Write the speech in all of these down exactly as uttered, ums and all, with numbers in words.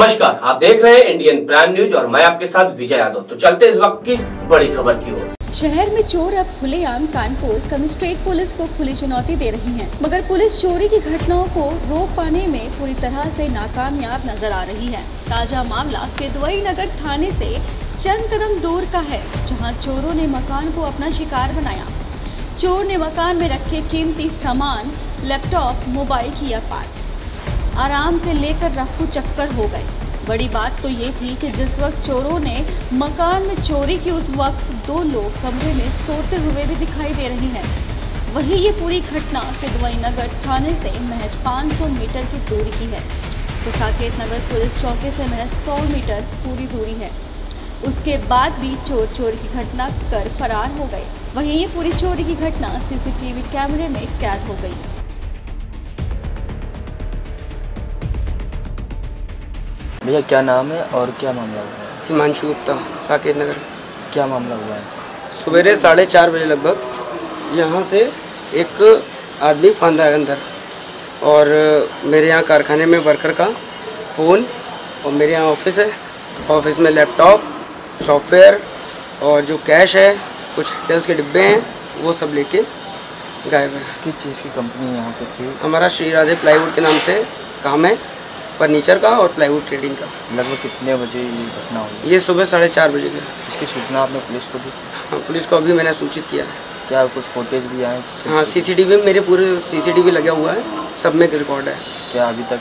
नमस्कार, आप देख रहे हैं इंडियन प्राइम न्यूज और मैं आपके साथ विजय यादव। तो चलते इस वक्त की बड़ी खबर की ओर। शहर में चोर अब खुलेआम कानपुर कमिश्नरेट पुलिस को खुली चुनौती दे रही हैं, मगर पुलिस चोरी की घटनाओं को रोक पाने में पूरी तरह से नाकामयाब नजर आ रही है। ताजा मामला केदवई नगर थाने से चंद कदम दूर का है, जहाँ चोरों ने मकान को अपना शिकार बनाया। चोर ने मकान में रखे कीमती सामान, लैपटॉप, मोबाइल किया पार, आराम से लेकर रफू चक्कर हो गए। बड़ी बात तो ये थी कि जिस वक्त चोरों ने मकान में चोरी की, उस वक्त दो लोग कमरे में सोते हुए भी दिखाई दे रहे हैं। वहीं ये पूरी घटना केदवई नगर थाने से महज पाँच सौ मीटर की दूरी की है, तो साकेत नगर पुलिस चौकी से महज सौ मीटर पूरी दूरी है। उसके बाद भी चोर चोरी की घटना कर फरार हो गए। वहीं ये पूरी चोरी की घटना सीसीटीवी कैमरे में कैद हो गई। भैया क्या नाम है और क्या मामला हुआ है? हिमांश गुप्ता, साकेत नगर। क्या मामला हुआ है? सवेरे साढ़े चार बजे लगभग यहाँ से एक आदमी फांदा है अंदर, और मेरे यहाँ कारखाने में वर्कर का फ़ोन, और मेरे यहाँ ऑफिस है, ऑफिस में लैपटॉप, सॉफ्टवेयर और जो कैश है, कुछ टेल्स के डिब्बे हैं, वो सब लेके गायब है। किस चीज़ की कंपनी यहाँ पे थी? हमारा श्री राधे प्लाईवुड के नाम से काम है, फर्नीचर का और प्लाईवुड ट्रेडिंग का। लगभग कितने बजे ये घटना हुई? ये सुबह साढ़े चार बजे की। इसकी सूचना आपने पुलिस को दी? हाँ, पुलिस को अभी मैंने सूचित किया है। क्या कुछ फुटेज भी आए? हाँ, सीसीटीवी में, मेरे पूरे सीसीटीवी लगा हुआ है, सब में रिकॉर्ड है। क्या अभी तक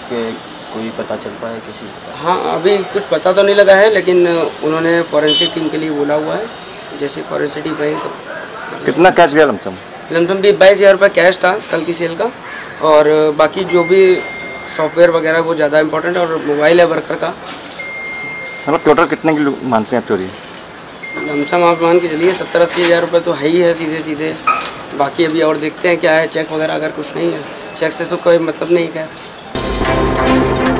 कोई पता चल पाया है किसी? हाँ, अभी कुछ पता तो नहीं लगा है, लेकिन उन्होंने फॉरेंसिक टीम के लिए बोला हुआ है। जैसे फॉरेंसिक टीम आई तो कितना कैश गया? लमसम लमसम भी बाईस हज़ार रुपये कैश था कल की सेल का, और बाकी जो भी सॉफ्टवेयर वगैरह वो ज़्यादा इम्पोर्टेंट है, और मोबाइल है वर्कर का। मतलब टोटल कितने की मानते हैं आप चोरी? लमसम आप मान के चलिए सत्तर अस्सी हज़ार रुपये तो है ही है सीधे सीधे। बाकी अभी और देखते हैं क्या है, चेक वगैरह अगर कुछ नहीं है, चेक से तो कोई मतलब नहीं है।